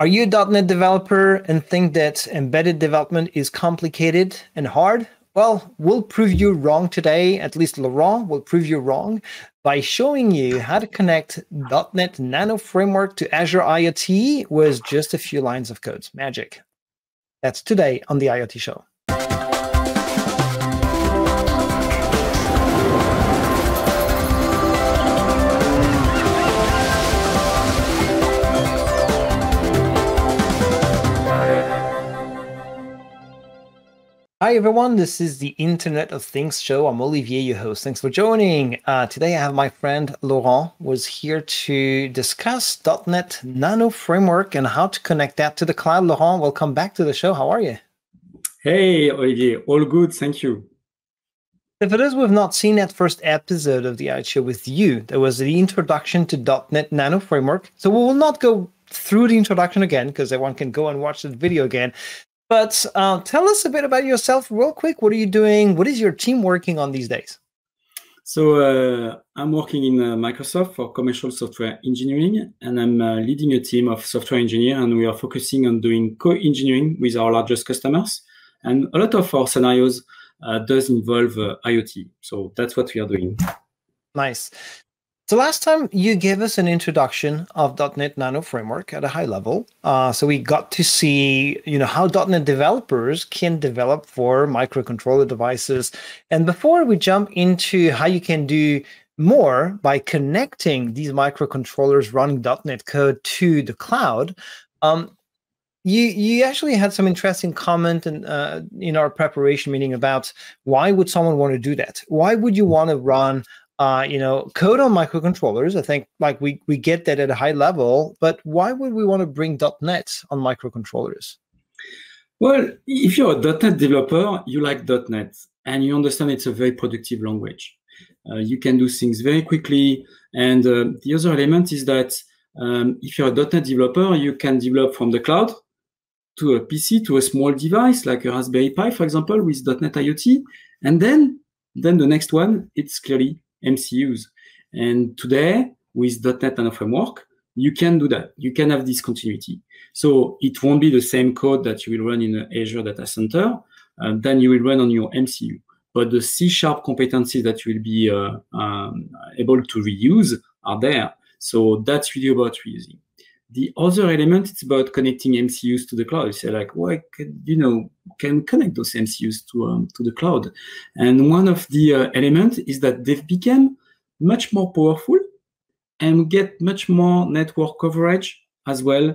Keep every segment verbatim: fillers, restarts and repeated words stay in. Are you a .NET developer and think that embedded development is complicated and hard? Well, we'll prove you wrong today, at least Laurent will prove you wrong, by showing you how to connect .NET nanoFramework to Azure IoT with just a few lines of code. Magic. That's today on the IoT Show. Hi everyone, this is the Internet of Things show. I'm Olivier, your host. Thanks for joining. Uh, today I have my friend Laurent, who's here to discuss .NET Nano Framework and how to connect that to the cloud. Laurent, welcome back to the show. How are you? Hey Olivier, all good, thank you. And for those who have not seen that first episode of the I O T Show with you, there was the introduction to .NET Nano Framework. So we will not go through the introduction again, because everyone can go and watch that video again. But uh, tell us a bit about yourself real quick. What are you doing? What is your team working on these days? So uh, I'm working in uh, Microsoft for commercial software engineering, and I'm uh, leading a team of software engineers, and we are focusing on doing co-engineering with our largest customers. And a lot of our scenarios uh, does involve uh, IoT. So that's what we are doing. Nice. So last time you gave us an introduction of .NET Nano Framework at a high level. Uh, so we got to see, you know, how .NET developers can develop for microcontroller devices. And before we jump into how you can do more by connecting these microcontrollers running .NET code to the cloud, um, you you actually had some interesting comment in, uh, in our preparation meeting about why would someone want to do that? Why would you want to run Uh, you know, code on microcontrollers? I think like we, we get that at a high level, but why would we want to bring .NET on microcontrollers? Well, if you're a .NET developer, you like .NET and you understand it's a very productive language. Uh, you can do things very quickly. And uh, the other element is that um, if you're a .NET developer, you can develop from the cloud to a P C, to a small device like a Raspberry Pi, for example, with .NET IoT. And then, then the next one, it's clearly M C Us. And today, with .NET Nano Framework, you can do that. You can have this continuity. So it won't be the same code that you will run in an Azure data center uh, than you will run on your M C U. But the C sharp competencies that you will be uh, um, able to reuse are there. So that's really about reusing. The other element, it's about connecting M C Us to the cloud. You say like, well, I can, you know, can connect those M C Us to um, to the cloud. And one of the uh, element is that they've become much more powerful and get much more network coverage as well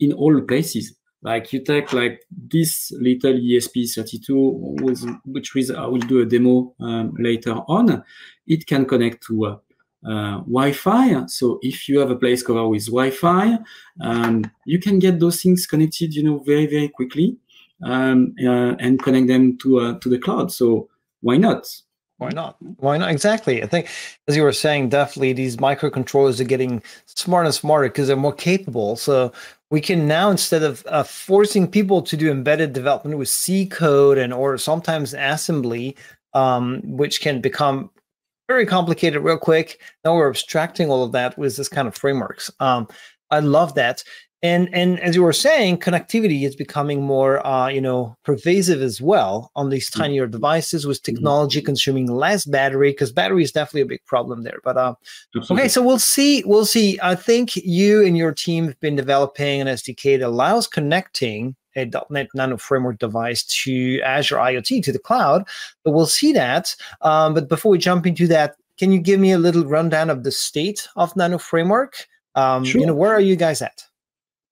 in all places. Like you take like this little E S P thirty-two, with, which is I will do a demo um, later on. It can connect to Uh, Uh, Wi-Fi. So if you have a place covered with Wi-Fi, um, you can get those things connected, you know, very, very quickly um, uh, and connect them to uh, to the cloud. So why not? Why not? Why not? Exactly. I think, as you were saying, definitely these microcontrollers are getting smarter and smarter because they're more capable. So we can now, instead of uh, forcing people to do embedded development with C code and or sometimes assembly, um, which can become very complicated real quick. Now we're abstracting all of that with this kind of frameworks. Um, I love that. And and as you were saying, connectivity is becoming more uh, you know, pervasive as well on these tinier devices with technology consuming less battery, because battery is definitely a big problem there. But uh, okay, so we'll see. We'll see. I think you and your team have been developing an S D K that allows connecting a .NET Nano Framework device to Azure IoT, to the cloud, but we'll see that. Um, but before we jump into that, can you give me a little rundown of the state of Nano Framework? Um, sure. You know, where are you guys at?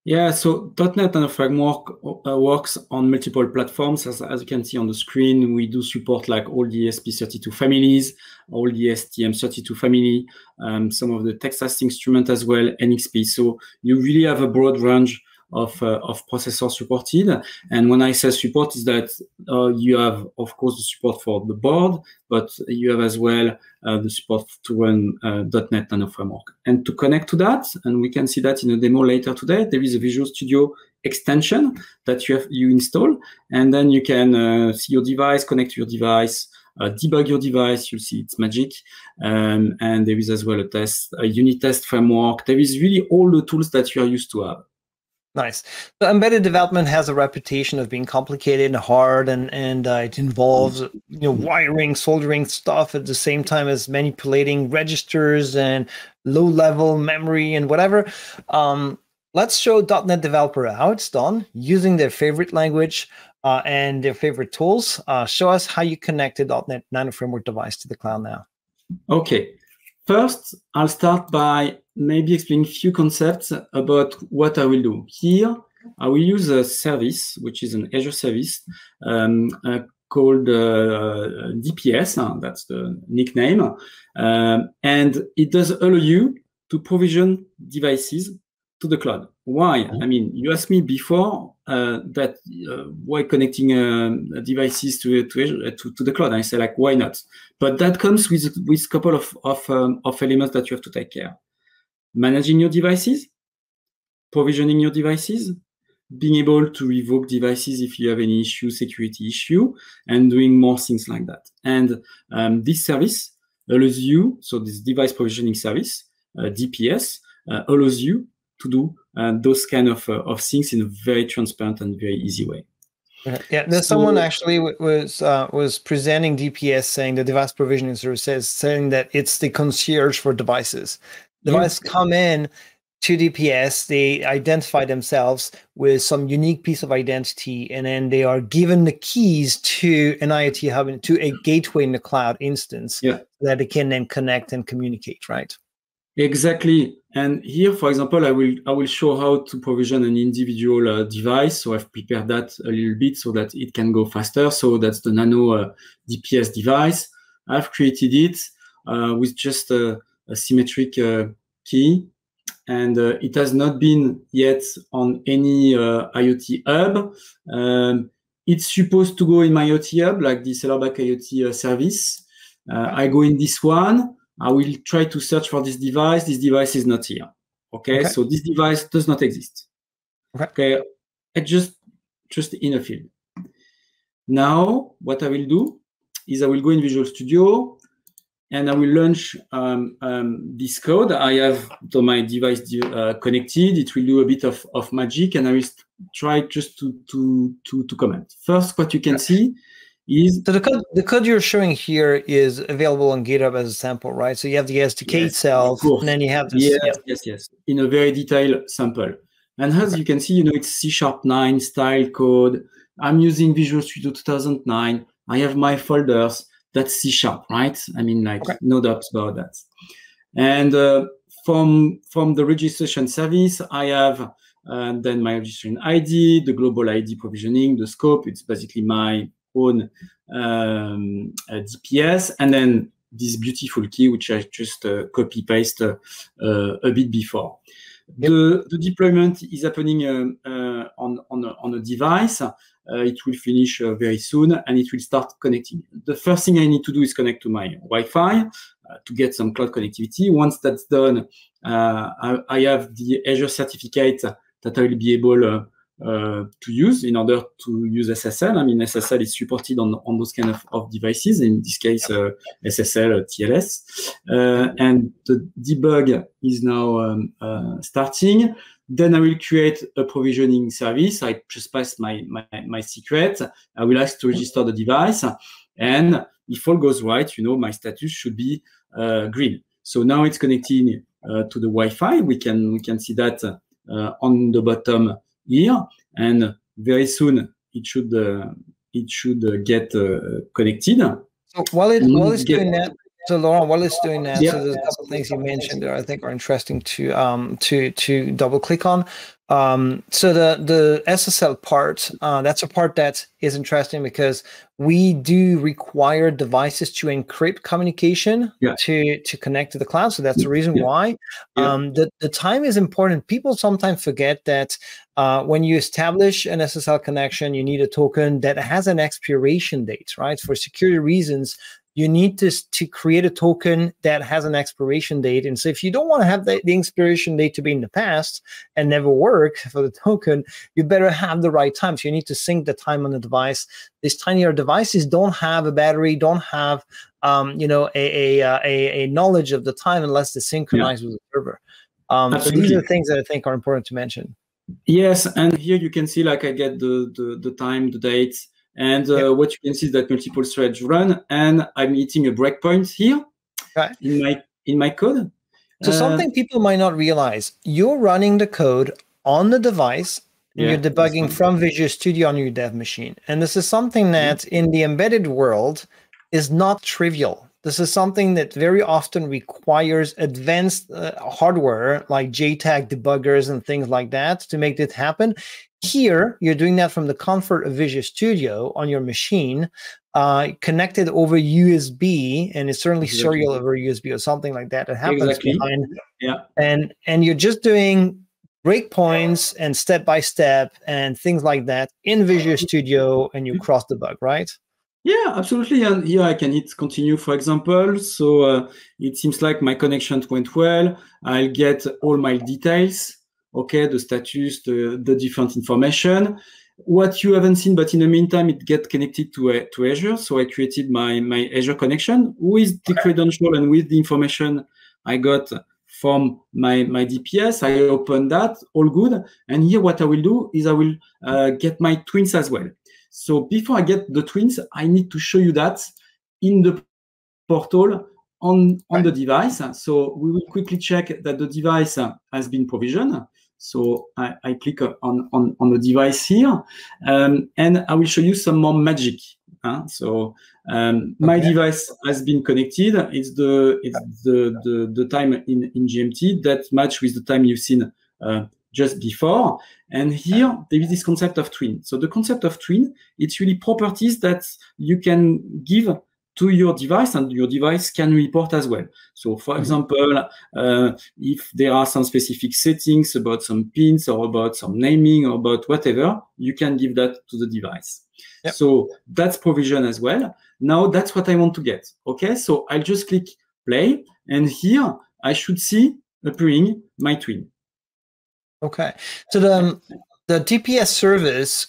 Yeah, so .NET Nano Framework uh, works on multiple platforms. As, as you can see on the screen, we do support like all the E S P thirty-two families, all the S T M thirty-two family, um, some of the Texas Instruments as well, N X P. So you really have a broad range of uh, of processors supported. And when I say support is that uh, you have, of course, the support for the board, but you have as well uh, the support to run uh, .NET Nano Framework. And to connect to that, and we can see that in a demo later today, there is a Visual Studio extension that you have you install, and then you can uh, see your device, connect to your device, Uh, debug your device. You'll see it's magic. Um, and there is as well a test, a unit test framework. There is really all the tools that you are used to have. Nice. So embedded development has a reputation of being complicated and hard, and and uh, it involves, you know, wiring, soldering stuff at the same time as manipulating registers and low-level memory and whatever. Um, let's show .NET developer how it's done using their favorite language uh, and their favorite tools. Uh, show us how you connect a .NET nanoFramework device to the cloud now. Okay. First, I'll start by maybe explaining a few concepts about what I will do. Here, I will use a service, which is an Azure service um, uh, called uh, D P S, uh, that's the nickname, um, and it does allow you to provision devices to the cloud. Why? I mean, you asked me before uh, that uh, why connecting uh, devices to to, to to the cloud. And I said, like, why not? But that comes with with a couple of of, um, of elements that you have to take care: managing your devices, provisioning your devices, being able to revoke devices if you have any issue, security issue, and doing more things like that. And um, this service allows you, so this device provisioning service, uh, D P S, uh, allows you to do uh, those kind of, uh, of things in a very transparent and very easy way. Yeah, there's so, someone actually was uh, was presenting D P S, saying the device provisioning service, says, saying that it's the concierge for devices. Devices yeah. come in to D P S, they identify themselves with some unique piece of identity, and then they are given the keys to an IoT hub, to a gateway in the cloud instance yeah. that they can then connect and communicate, right? Exactly. And here, for example, I will I will show how to provision an individual uh, device. So I've prepared that a little bit so that it can go faster. So that's the Nano uh, D P S device. I've created it uh, with just a, a symmetric uh, key, and uh, it has not been yet on any uh, IoT hub. Um, it's supposed to go in my IoT hub, like the Cellarback IoT uh, service. Uh, I go in this one. I will try to search for this device. This device is not here. Okay, okay. So this device does not exist. Okay, okay. I just just in a field. Now, what I will do is I will go in Visual Studio, and I will launch um, um, this code. I have to my device uh, connected. It will do a bit of, of magic, and I will try just to to to, to comment. First, what you can okay. see. Is so the code, the code you're showing here is available on GitHub as a sample, right? So you have the S D K itself, yes, and then you have this. Yes, yeah. yes, yes. In a very detailed sample. And as okay. you can see, you know, it's C sharp nine style code. I'm using Visual Studio two thousand nine. I have my folders. That's C sharp, right? I mean, like, okay. no doubts about that. And uh, from, from the registration service, I have uh, then my registration I D, the global I D provisioning, the scope. It's basically my own um, D P S, and then this beautiful key, which I just uh, copy paste uh, uh, a bit before. Yep. The, the deployment is happening um, uh, on, on, a, on a device. Uh, it will finish uh, very soon, and it will start connecting. The first thing I need to do is connect to my Wi-Fi uh, to get some cloud connectivity. Once that's done, uh, I, I have the Azure certificate that I will be able uh, Uh, to use in order to use S S L. I mean, S S L is supported on, on those kind of, of devices, in this case, uh, S S L, uh, T L S. Uh, and the debug is now um, uh, starting. Then I will create a provisioning service. I just pass my, my, my secret. I will ask to register the device. And if all goes right, you know, my status should be uh, green. So now it's connecting uh, to the Wi-Fi. We can, we can see that uh, on the bottom here, and very soon it should uh, it should uh, get uh, connected. So while it while it's doing that, so Laurent, while it's doing that, yeah. so there's a couple of things you mentioned there I think are interesting to um to to double click on. Um, so the the S S L part, uh, that's a part that is interesting because we do require devices to encrypt communication yeah. to to connect to the cloud. So that's the reason yeah. why um, the the time is important. People sometimes forget that uh, when you establish an S S L connection, you need a token that has an expiration date, right? For security reasons, you need to, to create a token that has an expiration date. And so if you don't want to have the, the expiration date to be in the past and never work for the token, you better have the right time. So you need to sync the time on the device. These tinier devices don't have a battery, don't have um, you know, a, a, a, a knowledge of the time unless they synchronize yeah. with the server. Um, so these are the things that I think are important to mention. Yes, and here you can see like I get the, the, the time, the date, and uh, yep. what you can see is that multiple threads run, and I'm hitting a breakpoint here right. in my in my code. So uh, something people might not realize, you're running the code on the device, yeah, you're debugging from Visual Studio on your dev machine. And this is something that in the embedded world is not trivial. This is something that very often requires advanced uh, hardware like J TAG debuggers and things like that to make it happen. Here, you're doing that from the comfort of Visual Studio on your machine, uh, connected over U S B, and it's certainly exactly. serial over U S B or something like that. It happens exactly. behind, yeah. and and you're just doing breakpoints and step by step and things like that in Visual Studio, and you cross the bug, right? Yeah, absolutely. And here I can hit continue, for example. So uh, it seems like my connection went well. I'll get all my details. Okay, the status, the, the different information. What you haven't seen, but in the meantime, it gets connected to, uh, to Azure. So I created my, my Azure connection with the credential and with the information I got from my, my D P S. I open that, all good. And here what I will do is I will uh, get my twins as well. So before I get the twins, I need to show you that in the portal on, on the device. So we will quickly check that the device has been provisioned. So I, I click on, on, on the device here, um, and I will show you some more magic. Huh? So um, my okay. device has been connected. It's the it's the, the, the time in, in G M T that match with the time you've seen uh, just before. And here, there is this concept of twin. So the concept of twin, it's really properties that you can give to your device, and your device can report as well. So for example, uh, if there are some specific settings about some pins or about some naming or about whatever, you can give that to the device. Yep. So that's provision as well. Now that's what I want to get. Okay, so I'll just click play, and here I should see appearing my twin. Okay, so the, the D P S service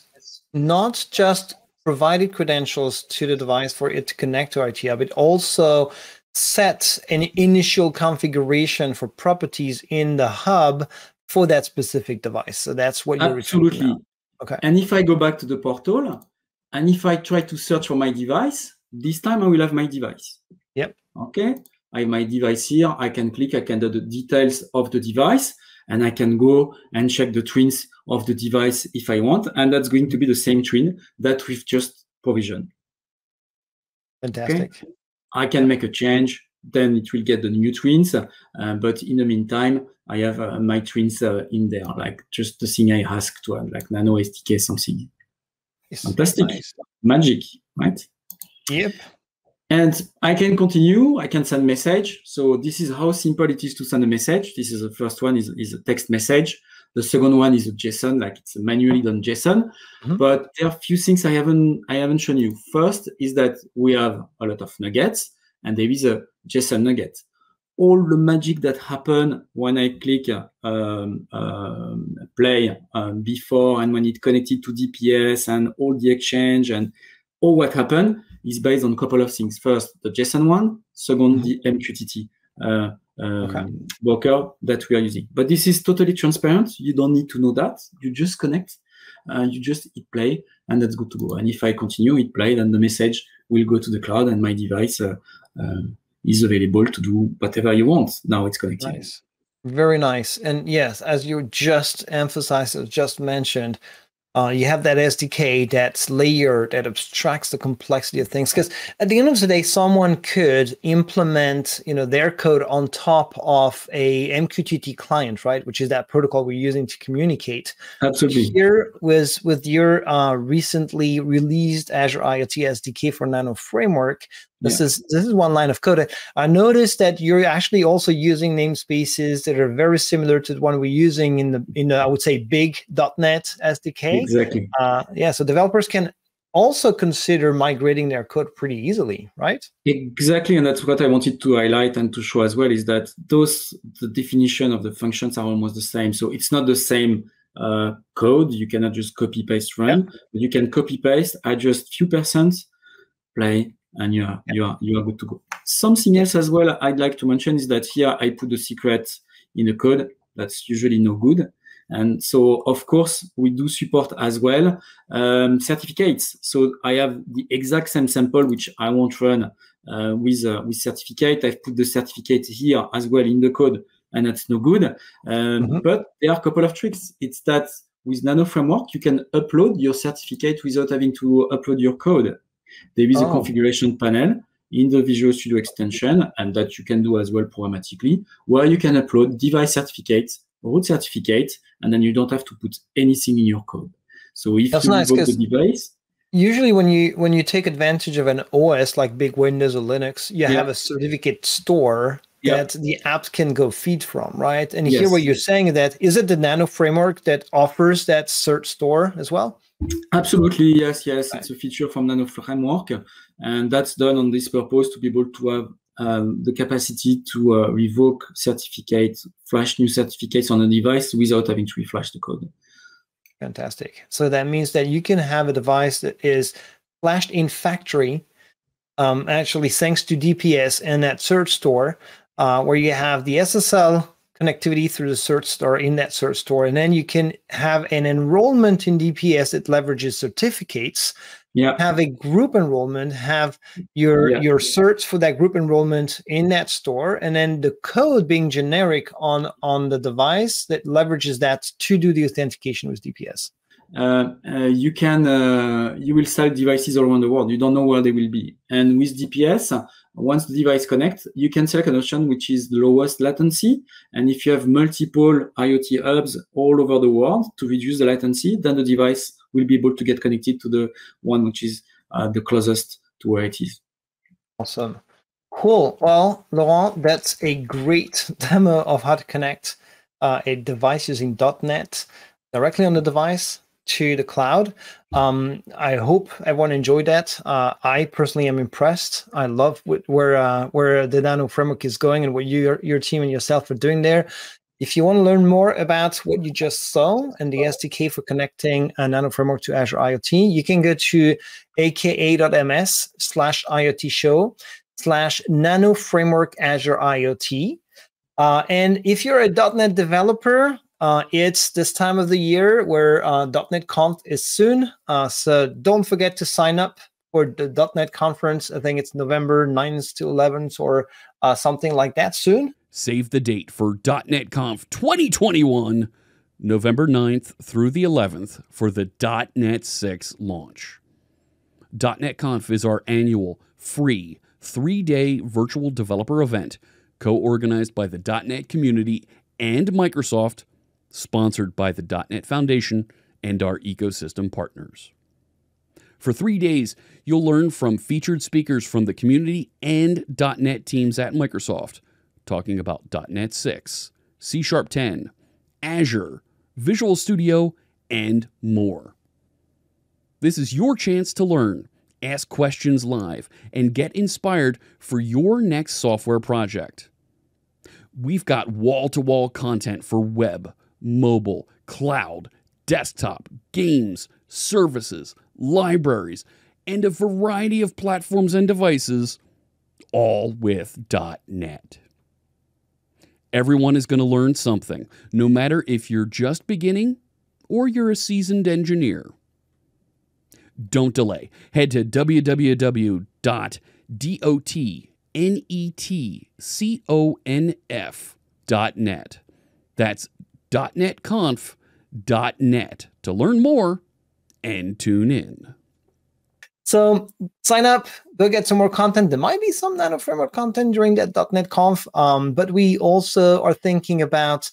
not just provided credentials to the device for it to connect to I O T Hub, but also set an initial configuration for properties in the hub for that specific device. So that's what you're absolutely. Okay. And if I go back to the portal, and if I try to search for my device, this time I will have my device. Yep. Okay. I have my device here. I can click. I can do the details of the device, and I can go and check the twins of the device if I want, and that's going to be the same twin that we've just provisioned. Fantastic. Okay? I can make a change, then it will get the new twins, uh, but in the meantime, I have uh, my twins uh, in there, like just the thing I asked to have, like nano S D K something. It's fantastic, nice. Magic, right? Yep. And I can continue, I can send message. So this is how simple it is to send a message. This is the first one is, is a text message. The second one is a JSON, like it's a manually done JSON. Mm-hmm. But there are a few things I haven't, I haven't shown you. First is that we have a lot of nuggets, and there is a JSON nugget. All the magic that happen when I click um, um, play um, before, and when it connected to D P S and all the exchange and all what happened is based on a couple of things. First, the JSON one. Second, the M Q T T uh, um, okay. blocker that we are using. But this is totally transparent. You don't need to know that. You just connect. Uh, you just hit play, and that's good to go. And if I continue, hit play, then the message will go to the cloud, and my device uh, uh, is available to do whatever you want. Now it's connected. Nice. Very nice. And yes, as you just emphasized, as just mentioned, Uh, you have that S D K that's layered, that abstracts the complexity of things. Because at the end of the day, someone could implement, you know, their code on top of a M Q T T client, right? Which is that protocol we're using to communicate. Absolutely. Here with with your uh, recently released Azure IoT S D K for nano framework. This yeah. is this is one line of code. I noticed that you're actually also using namespaces that are very similar to the one we're using in the in the, I would say, big dot net S D K. Exactly. Uh, yeah. So developers can also consider migrating their code pretty easily, right? Exactly, and that's what I wanted to highlight and to show as well, is that those the definition of the functions are almost the same. So it's not the same uh, code. You cannot just copy paste run. Yeah. But you can copy paste, add just few percent, play. And you are, yeah. you are you are good to go. Something else as well I'd like to mention is that here I put the secret in the code. That's usually no good. And so, of course, we do support as well um, certificates. So I have the exact same sample, which I won't run uh, with, uh, with certificate. I've put the certificate here as well in the code, and that's no good. Um, mm-hmm. But there are a couple of tricks. It's that with nanoFramework, you can upload your certificate without having to upload your code. There is oh. a configuration panel in the Visual Studio extension, and that you can do as well programmatically, where you can upload device certificates, root certificate, and then you don't have to put anything in your code. So if That's you nice, invoke the device, usually when you when you take advantage of an O S like big Windows or Linux, you yeah. have a certificate store yeah. that the apps can go feed from, right? And yes. here what you're saying is that is it the Nano framework that offers that cert store as well? Absolutely, yes, yes. Right. It's a feature from Nano framework, and that's done on this purpose to be able to have um, the capacity to uh, revoke certificates, flash new certificates on a device without having to reflash the code. Fantastic. So that means that you can have a device that is flashed in factory, um, actually thanks to D P S and that cert store, uh, where you have the S S L connectivity through the cert store in that cert store, and then you can have an enrollment in D P S that leverages certificates. Yeah. Have a group enrollment, have your yeah. your certs for that group enrollment in that store, and then the code being generic on on the device that leverages that to do the authentication with D P S. Uh, uh, you can uh, you will sell devices all around the world. You don't know where they will be. And with D P S, once the device connects, you can select an option which is the lowest latency. And if you have multiple IoT hubs all over the world to reduce the latency, then the device will be able to get connected to the one which is uh, the closest to where it is. Awesome. Cool. Well, Laurent, that's a great demo of how to connect uh, a device using dot net directly on the device to the cloud. Um, I hope everyone enjoyed that. Uh, I personally am impressed. I love where uh, where the Nano framework is going and what your your team and yourself are doing there. If you want to learn more about what you just saw and the S D K for connecting a Nano framework to Azure IoT, you can go to aka dot m s slash I O T show slash nano framework Azure I O T. Uh, and if you're a dot net developer, Uh, it's this time of the year where uh, dot net Conf is soon, uh, so don't forget to sign up for the dot net conference. I think it's November ninth to eleventh or uh, something like that soon. Save the date for dot net Conf twenty twenty-one, November ninth through the eleventh for the dot net six launch. dot net Conf is our annual free three-day virtual developer event co-organized by the dot net community and Microsoft, sponsored by the dot net Foundation and our ecosystem partners. For three days, you'll learn from featured speakers from the community and dot net teams at Microsoft, talking about dot net six, C sharp ten, Azure, Visual Studio, and more. This is your chance to learn, ask questions live, and get inspired for your next software project. We've got wall-to-wall content for web, mobile, cloud, desktop, games, services, libraries, and a variety of platforms and devices, all with dot net. Everyone is going to learn something, no matter if you're just beginning or you're a seasoned engineer. Don't delay. Head to w w w dot dot net conf dot net. That's dot net conf dot net to learn more and tune in. So sign up, go get some more content. There might be some Nano Framework content during that dot net Conf, um, but we also are thinking about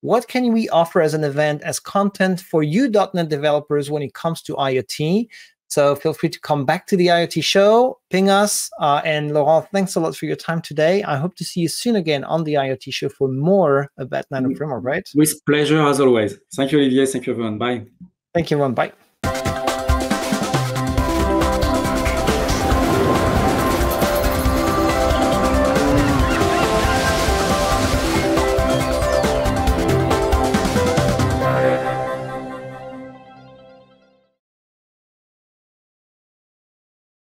what can we offer as an event, as content for you dot net developers when it comes to IoT. So feel free to come back to the IoT show, ping us. Uh, and Laurent, thanks a lot for your time today. I hope to see you soon again on the IoT show for more about Nano Framework, right? With pleasure, as always. Thank you, Olivier. Thank you, everyone. Bye. Thank you, everyone. Bye.